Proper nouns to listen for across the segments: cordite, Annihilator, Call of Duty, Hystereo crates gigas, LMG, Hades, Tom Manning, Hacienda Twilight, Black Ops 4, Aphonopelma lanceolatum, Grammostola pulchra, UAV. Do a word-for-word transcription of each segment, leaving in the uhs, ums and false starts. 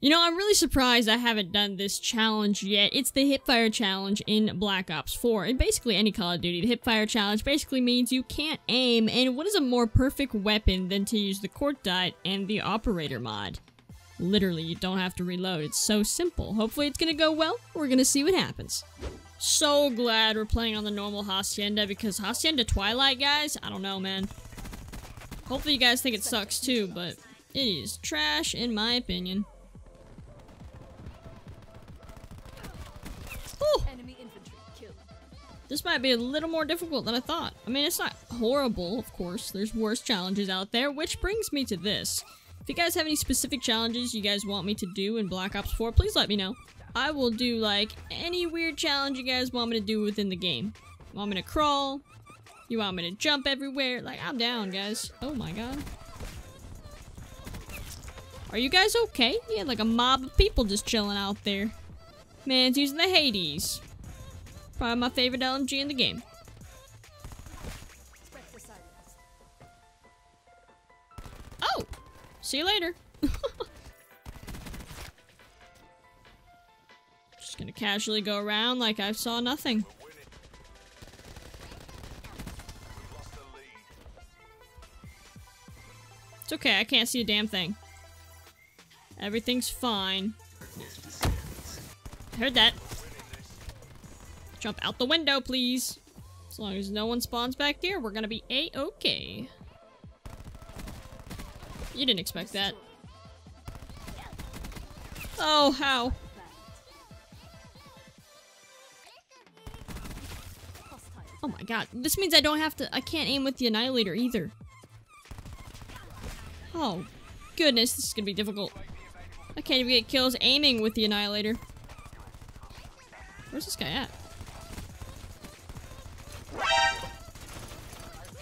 You know, I'm really surprised I haven't done this challenge yet. It's the hipfire challenge in Black Ops four. And basically any Call of Duty, the hipfire challenge basically means you can't aim, and what is a more perfect weapon than to use the cordite and the operator mod? Literally, you don't have to reload. It's so simple. Hopefully it's gonna go well. We're gonna see what happens. So glad we're playing on the normal Hacienda, because Hacienda Twilight, guys, I don't know, man. Hopefully you guys think it sucks too, but it is trash in my opinion. This might be a little more difficult than I thought. I mean, it's not horrible, of course. There's worse challenges out there, which brings me to this. If you guys have any specific challenges you guys want me to do in Black Ops four, please let me know. I will do, like, any weird challenge you guys want me to do within the game. You want me to crawl? You want me to jump everywhere? Like, I'm down, guys. Oh my god. Are you guys okay? Yeah, like a mob of people just chilling out there. Man's using the Hades. Probably my favorite L M G in the game. Oh! See you later. Just gonna casually go around like I saw nothing. It's okay, I can't see a damn thing. Everything's fine. I heard that. Jump out the window, please. As long as no one spawns back here, we're gonna be a-okay. You didn't expect that. Oh, how? Oh my god. This means I don't have to- I can't aim with the Annihilator either. Oh, goodness. This is gonna be difficult. I can't even get kills aiming with the Annihilator. Where's this guy at?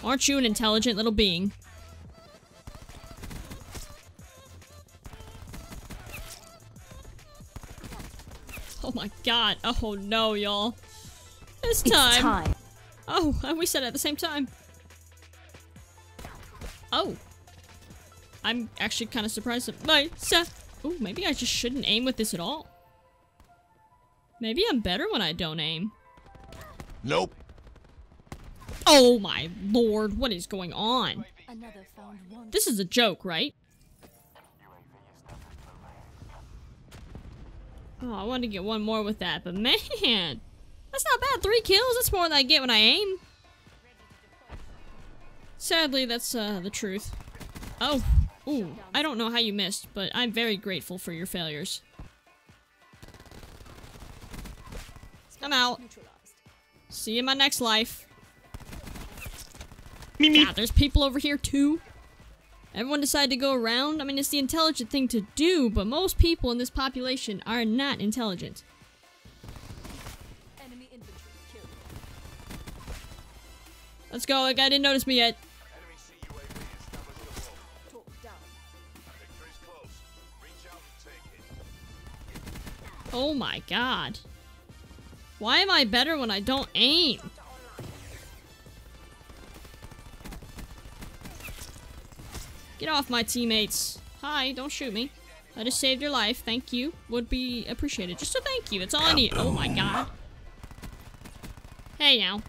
Aren't you an intelligent little being? Oh my god. Oh no, y'all. It's time. It's time. Oh, we said it at the same time. Oh. I'm actually kind of surprised at myself. Oh, maybe I just shouldn't aim with this at all. Maybe I'm better when I don't aim. Nope. Oh my lord, what is going on? This is a joke, right? Oh, I wanted to get one more with that, but man, that's not bad. Three kills, that's more than I get when I aim. Sadly, that's uh, the truth. Oh, ooh, I don't know how you missed, but I'm very grateful for your failures. I'm out. See you in my next life. God, there's people over here too. Everyone decided to go around. I mean, it's the intelligent thing to do, but most people in this population are not intelligent. Enemy infantry killed. Let's go. Like, I didn't notice me yet. Oh my god. Why am I better when I don't aim? Get off my teammates. Hi, don't shoot me. I just saved your life. Thank you. Would be appreciated. Just a thank you. That's all I need. Oh my god. Hey now.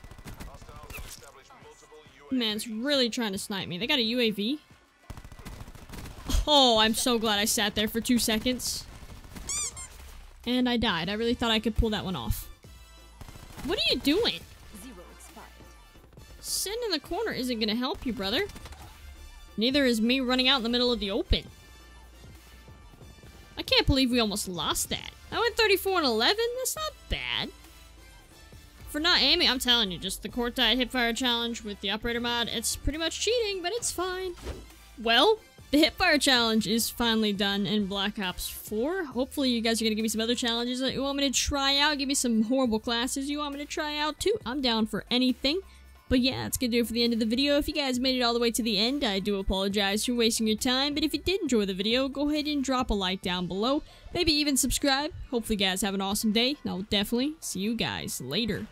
Man's really trying to snipe me. They got a U A V? Oh, I'm so glad I sat there for two seconds. And I died. I really thought I could pull that one off. What are you doing? Sitting in the corner isn't gonna help you, brother. Neither is me running out in the middle of the open. I can't believe we almost lost that. I went thirty-four and eleven. That's not bad. For not aiming, I'm telling you, just the cordite hipfire challenge with the operator mod, it's pretty much cheating, but it's fine. Well, the hipfire challenge is finally done in Black Ops four. Hopefully you guys are gonna give me some other challenges that you want me to try out. Give me some horrible classes you want me to try out too. I'm down for anything. But yeah, that's gonna do it for the end of the video. If you guys made it all the way to the end, I do apologize for wasting your time, but if you did enjoy the video, go ahead and drop a like down below, maybe even subscribe. Hopefully you guys have an awesome day, and I'll definitely see you guys later.